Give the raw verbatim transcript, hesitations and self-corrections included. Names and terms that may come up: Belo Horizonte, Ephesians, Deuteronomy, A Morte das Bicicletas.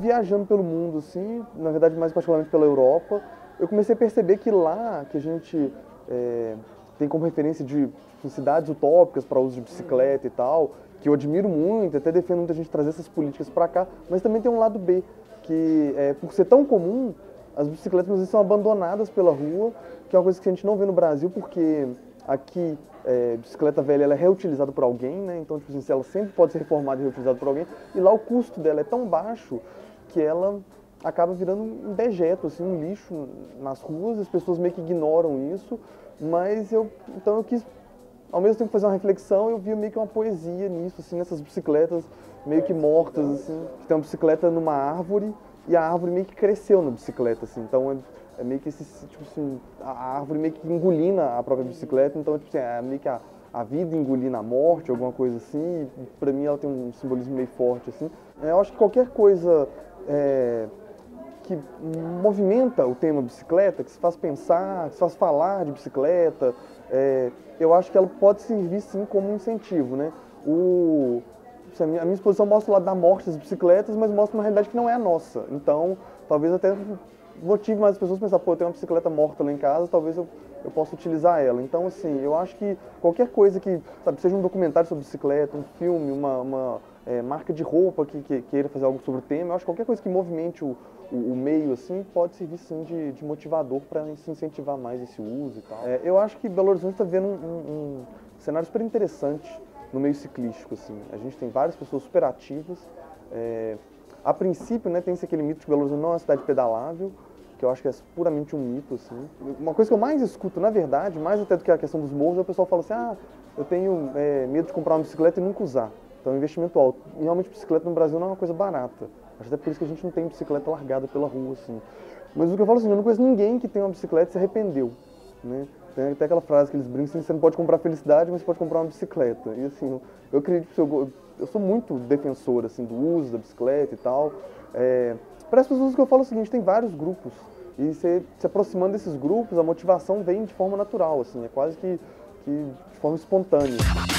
Viajando pelo mundo, assim, na verdade mais particularmente pela Europa, eu comecei a perceber que lá, que a gente é, tem como referência de cidades utópicas para uso de bicicleta e tal, que eu admiro muito, até defendo muita gente trazer essas políticas para cá, mas também tem um lado B, que é, por ser tão comum, as bicicletas às vezes são abandonadas pela rua, que é uma coisa que a gente não vê no Brasil, porque aqui é, bicicleta velha ela é reutilizada por alguém, né? Então tipo assim, ela sempre pode ser reformada e reutilizada por alguém, e lá o custo dela é tão baixo, que ela acaba virando um dejeto, assim, um lixo nas ruas, as pessoas meio que ignoram isso, mas eu, então eu quis, ao mesmo tempo fazer uma reflexão, eu vi meio que uma poesia nisso, assim, nessas bicicletas meio que mortas, assim, que tem uma bicicleta numa árvore, e a árvore meio que cresceu na bicicleta, assim, então é, é meio que esse, tipo assim, a árvore meio que engolina a própria bicicleta, então, tipo assim, é meio que a, a vida engolir na morte, alguma coisa assim, e pra mim ela tem um simbolismo meio forte, assim. Eu acho que qualquer coisa é, que movimenta o tema bicicleta, que se faz pensar, que se faz falar de bicicleta, é, eu acho que ela pode servir sim como um incentivo, né? O, a minha exposição mostra o lado da morte das bicicletas, mas mostra uma realidade que não é a nossa, então talvez até motive mais as pessoas a pensar, pô, eu tenho uma bicicleta morta lá em casa, talvez eu, eu possa utilizar ela. Então, assim, eu acho que qualquer coisa que, sabe, seja um documentário sobre bicicleta, um filme, uma, uma é, marca de roupa que, que queira fazer algo sobre o tema, eu acho que qualquer coisa que movimente o, o, o meio, assim, pode servir, sim, de, de motivador para se incentivar mais esse uso e tal. É, eu acho que Belo Horizonte está vendo um, um, um cenário super interessante no meio ciclístico, assim. A gente tem várias pessoas super ativas. É, a princípio, né, tem esse aquele mito de que Belo Horizonte não é uma cidade pedalável, que eu acho que é puramente um mito, assim. Uma coisa que eu mais escuto, na verdade, mais até do que a questão dos morros, é o pessoal fala assim, ah, eu tenho é, medo de comprar uma bicicleta e nunca usar. Então é um investimento alto. E realmente bicicleta no Brasil não é uma coisa barata. Acho até por isso que a gente não tem bicicleta largada pela rua, assim. Mas o que eu falo assim, eu não conheço ninguém que tem uma bicicleta e se arrependeu, né? Tem até aquela frase que eles brincam assim, você não pode comprar felicidade, mas você pode comprar uma bicicleta. E assim, eu acredito que eu, eu sou muito defensor, assim, do uso da bicicleta e tal. É, para as pessoas que eu falo o seguinte, tem vários grupos, e você se aproximando desses grupos, a motivação vem de forma natural, assim, é quase que, que de forma espontânea.